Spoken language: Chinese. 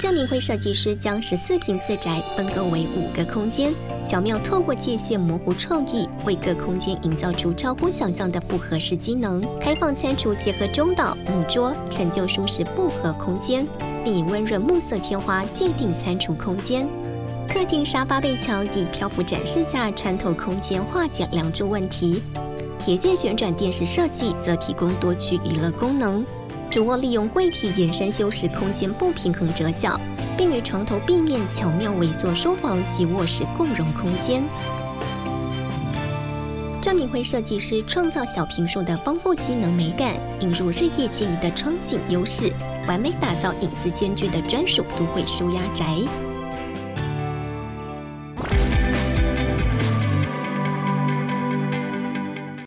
郑明辉设计师将14平自宅分割为5个空间，巧妙透过界限模糊创意，为各空间营造出超乎想象的复合式机能。开放餐厨结合中岛、木桌，成就舒适复合空间，并以温润木色天花界定餐厨空间。 客厅沙发背墙以漂浮展示架穿透空间，化解梁柱问题。铁界旋转电视设计则提供多区娱乐功能。主卧利用柜体延伸修饰空间不平衡折角，并与床头壁面巧妙萎缩书房及卧室共融空间。郑明辉设计师创造小平数的丰富机能美感，引入日夜皆宜的窗景优势，完美打造隐私兼具的专属都会舒压宅。